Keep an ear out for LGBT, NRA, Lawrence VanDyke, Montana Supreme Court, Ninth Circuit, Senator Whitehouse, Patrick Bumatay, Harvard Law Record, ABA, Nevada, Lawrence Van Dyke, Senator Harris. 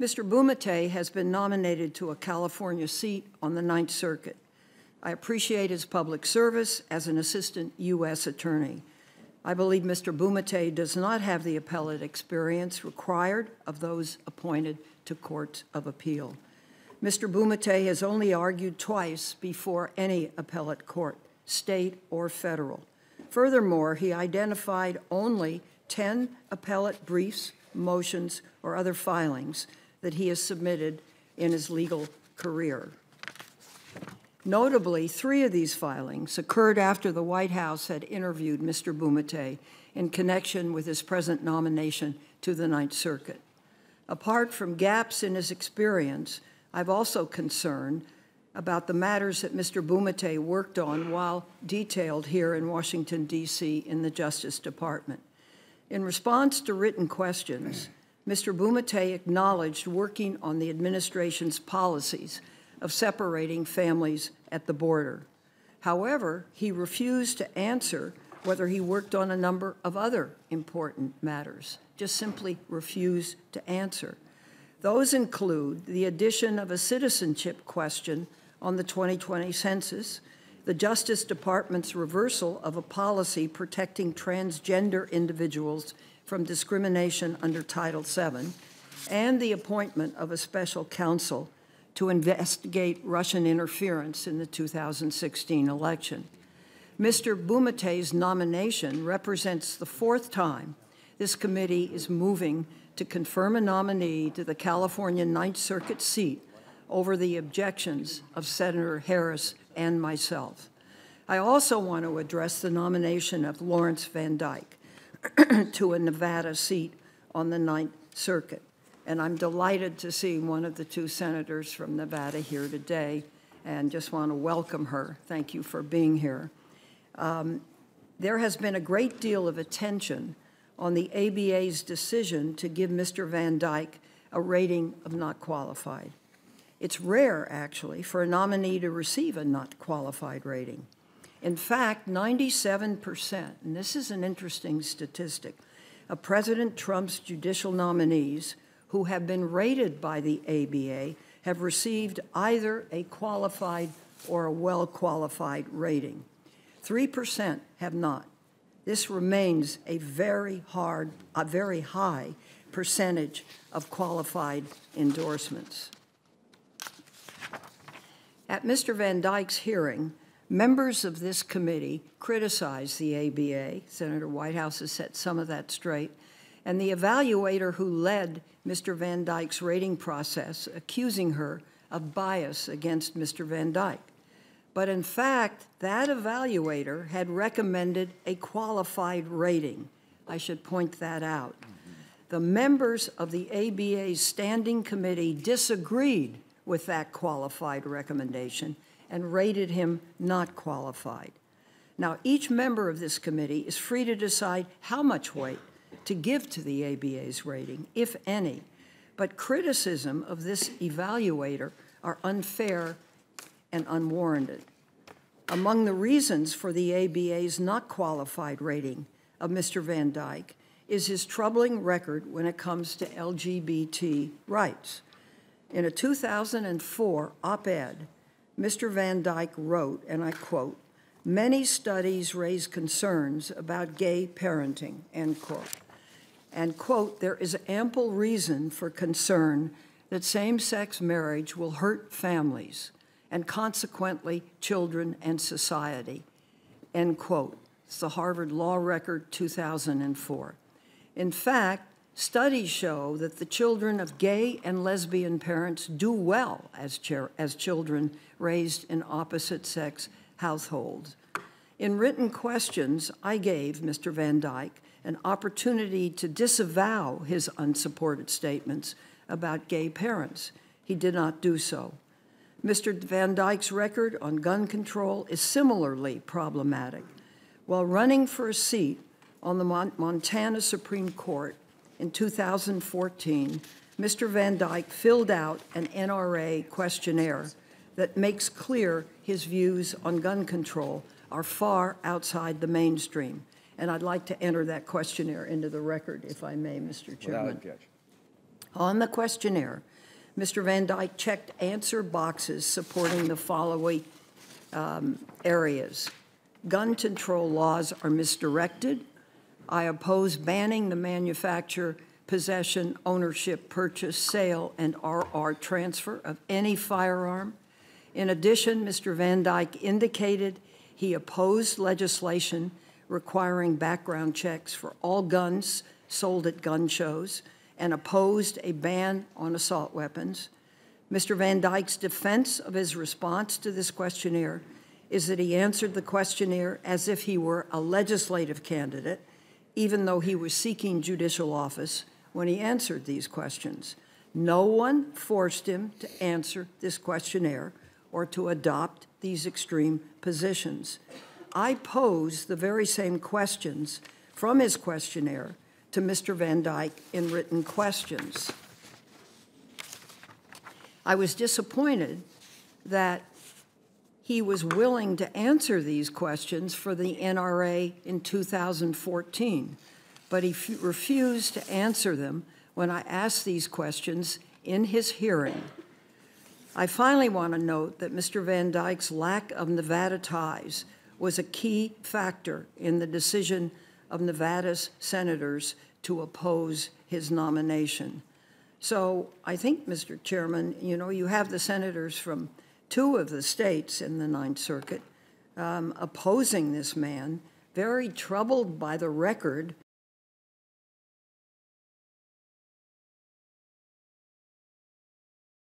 Mr. Bumatay has been nominated to a California seat on the Ninth Circuit. I appreciate his public service as an assistant U.S. attorney. I believe Mr. Bumatay does not have the appellate experience required of those appointed to courts of appeal. Mr. Bumatay has only argued twice before any appellate court, state or federal. Furthermore, he identified only 10 appellate briefs, motions, or other filings that he has submitted in his legal career. Notably, 3 of these filings occurred after the White House had interviewed Mr. Bumatay in connection with his present nomination to the Ninth Circuit. Apart from gaps in his experience, I'm also concerned about the matters that Mr. Bumatay worked on while detailed here in Washington, D.C. in the Justice Department. In response to written questions, Mr. Bumatay acknowledged working on the administration's policies of separating families at the border. However, he refused to answer whether he worked on a number of other important matters, just simply refused to answer. Those include the addition of a citizenship question on the 2020 census, the Justice Department's reversal of a policy protecting transgender individuals from discrimination under Title VII, and the appointment of a special counsel to investigate Russian interference in the 2016 election. Mr. Bumatay's nomination represents the 4th time this committee is moving to confirm a nominee to the California Ninth Circuit seat over the objections of Senator Harris and myself. I also want to address the nomination of Lawrence Van Dyke to a Nevada seat on the Ninth Circuit. And I'm delighted to see one of the 2 senators from Nevada here today and just want to welcome her. Thank you for being here. There has been a great deal of attention on the ABA's decision to give Mr. Van Dyke a rating of not qualified. It's rare, actually, for a nominee to receive a not qualified rating. In fact, 97%, and this is an interesting statistic, of President Trump's judicial nominees who have been rated by the ABA have received either a qualified or a well-qualified rating. 3% have not. This remains a very high percentage of qualified endorsements. At Mr. Van Dyke's hearing, members of this committee criticized the ABA. Senator Whitehouse has set some of that straight. And the evaluator who led Mr. Van Dyke's rating process, accusing her of bias against Mr. Van Dyke. But in fact, that evaluator had recommended a qualified rating. I should point that out. The members of the ABA's standing committee disagreed with that qualified recommendation and rated him not qualified. Now, each member of this committee is free to decide how much weight to give to the ABA's rating, if any. But criticism of this evaluator are unfair and unwarranted. Among the reasons for the ABA's not qualified rating of Mr. Van Dyke is his troubling record when it comes to LGBT rights. In a 2004 op-ed, Mr. Van Dyke wrote, and I quote, "Many studies raise concerns about gay parenting," end quote. And quote, "There is ample reason for concern that same-sex marriage will hurt families and consequently children and society," end quote. It's the Harvard Law Record, 2004. In fact, studies show that the children of gay and lesbian parents do well as children raised in opposite-sex households. In written questions, I gave Mr. Van Dyke an opportunity to disavow his unsupported statements about gay parents. He did not do so. Mr. Van Dyke's record on gun control is similarly problematic. While running for a seat on the Montana Supreme Court in 2014, Mr. Van Dyke filled out an NRA questionnaire that makes clear his views on gun control are far outside the mainstream. And I'd like to enter that questionnaire into the record, if I may, Mr. Chairman. Without objection. On the questionnaire, Mr. Van Dyke checked answer boxes supporting the following areas. Gun control laws are misdirected. I oppose banning the manufacture, possession, ownership, purchase, sale, and or transfer of any firearm. In addition, Mr. Van Dyke indicated he opposed legislation requiring background checks for all guns sold at gun shows, and opposed a ban on assault weapons. Mr. Van Dyke's defense of his response to this questionnaire is that he answered the questionnaire as if he were a legislative candidate, even though he was seeking judicial office when he answered these questions. No one forced him to answer this questionnaire or to adopt these extreme positions. I posed the very same questions from his questionnaire to Mr. Van Dyke in written questions. I was disappointed that he was willing to answer these questions for the NRA in 2014, but he refused to answer them when I asked these questions in his hearing. I finally want to note that Mr. Van Dyke's lack of Nevada ties was a key factor in the decision of Nevada's senators to oppose his nomination. So I think, Mr. Chairman, you know, you have the senators from two of the states in the Ninth Circuit opposing this man, very troubled by the record